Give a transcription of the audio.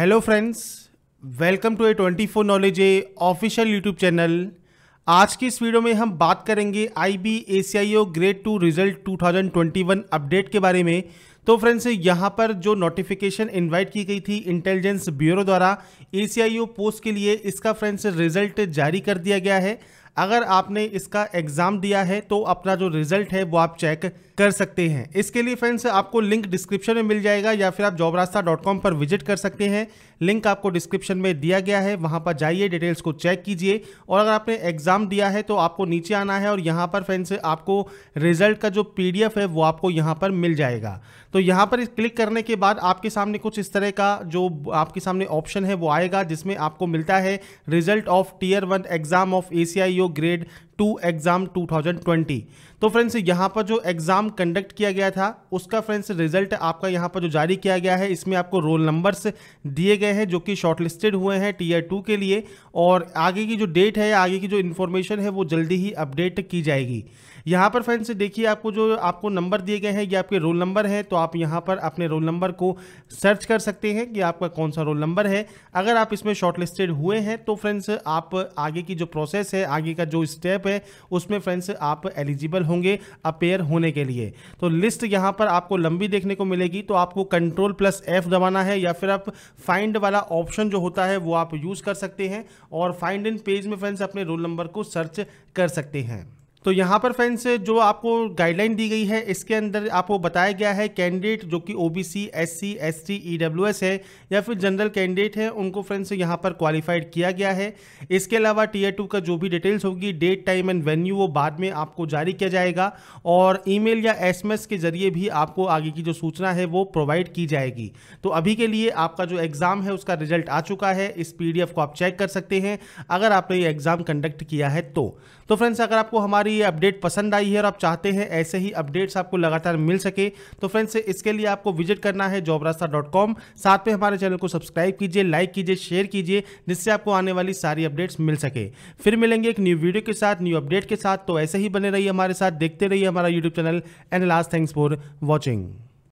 Hello friends, welcome to A24 knowledge official YouTube channel. आज की इस वीडियो में हम बात करेंगे IB ACIO grade 2 result 2021 update के बारे में। तो फ्रेंड्स, यहाँ पर जो नोटिफिकेशन इनवाइट की गई थी इंटेलिजेंस ब्यूरो द्वारा ACIO पोस्ट के लिए, इसका फ्रेंड्स रिजल्ट जारी कर दिया गया है। अगर आपने इसका एग्ज़ाम दिया है तो अपना जो रिजल्ट है वो आप चेक कर सकते हैं। इसके लिए फ्रेंड्स आपको लिंक डिस्क्रिप्शन में मिल जाएगा, या फिर आप jobrasta.com पर विजिट कर सकते हैं। लिंक आपको डिस्क्रिप्शन में दिया गया है, वहां पर जाइए, डिटेल्स को चेक कीजिए। और अगर आपने एग्ज़ाम दिया है तो आपको नीचे आना है और यहाँ पर फ्रेंड्स आपको रिजल्ट का जो PDF है वो आपको यहाँ पर मिल जाएगा। तो यहाँ पर क्लिक करने के बाद आपके सामने कुछ इस तरह का जो आपके सामने ऑप्शन है वो आएगा, जिसमें आपको मिलता है result of Tier 1 exam of ACIO grade 2 exam 2020। तो फ्रेंड्स यहां पर जो एग्जाम कंडक्ट किया गया था उसका फ्रेंड्स रिजल्ट आपका यहां पर जो जारी किया गया है, इसमें आपको रोल नंबर्स दिए गए हैं जो कि शॉर्टलिस्टेड हुए हैं Tier 2 के लिए। और आगे की जो डेट है, आगे की जो इन्फॉर्मेशन है वो जल्दी ही अपडेट की जाएगी। यहाँ पर फ्रेंड्स देखिए, आपको जो आपको नंबर दिए गए हैं ये आपके रोल नंबर है, तो आप यहाँ पर अपने रोल नंबर को सर्च कर सकते हैं कि आपका कौन सा रोल नंबर है। अगर आप इसमें शॉर्टलिस्टेड हुए हैं तो फ्रेंड्स आप आगे की जो प्रोसेस है, आगे का जो स्टेप है, उसमें फ्रेंड्स आप एलिजिबल होंगे अपेयर होने के लिए। तो लिस्ट यहाँ पर आपको लंबी देखने को मिलेगी, तो आपको Ctrl+F दबाना है, या फिर आप फाइंड वाला ऑप्शन जो होता है वो आप यूज़ कर सकते हैं और फाइंड इन पेज में फ्रेंड्स अपने रोल नंबर को सर्च कर सकते हैं। तो यहाँ पर फ्रेंड्स जो आपको गाइडलाइन दी गई है इसके अंदर आपको बताया गया है कैंडिडेट जो कि OBC, SC, ST, EWS है या फिर जनरल कैंडिडेट है, उनको फ्रेंड्स यहाँ पर क्वालिफाइड किया गया है। इसके अलावा Tier 2 का जो भी डिटेल्स होगी, डेट, टाइम एंड वेन्यू, वो बाद में आपको जारी किया जाएगा और ईमेल या SMS के जरिए भी आपको आगे की जो सूचना है वो प्रोवाइड की जाएगी। तो अभी के लिए आपका जो एग्ज़ाम है उसका रिजल्ट आ चुका है। इस PDF को आप चेक कर सकते हैं अगर आपने ये एग्ज़ाम कंडक्ट किया है तो फ्रेंड्स अगर आपको हमारी ये अपडेट पसंद आई है और आप चाहते हैं ऐसे ही अपडेट्स आपको लगातार मिल सके, तो फ्रेंड्स इसके लिए आपको विजिट करना है jobrasta.com। साथ में हमारे चैनल को सब्सक्राइब कीजिए, लाइक कीजिए, शेयर कीजिए, जिससे आपको आने वाली सारी अपडेट्स मिल सके। फिर मिलेंगे एक न्यू वीडियो के साथ, न्यू अपडेट के साथ। तो ऐसे ही बने रहिए हमारे साथ, देखते रहिए हमारा YouTube channel. And last, thanks for watching.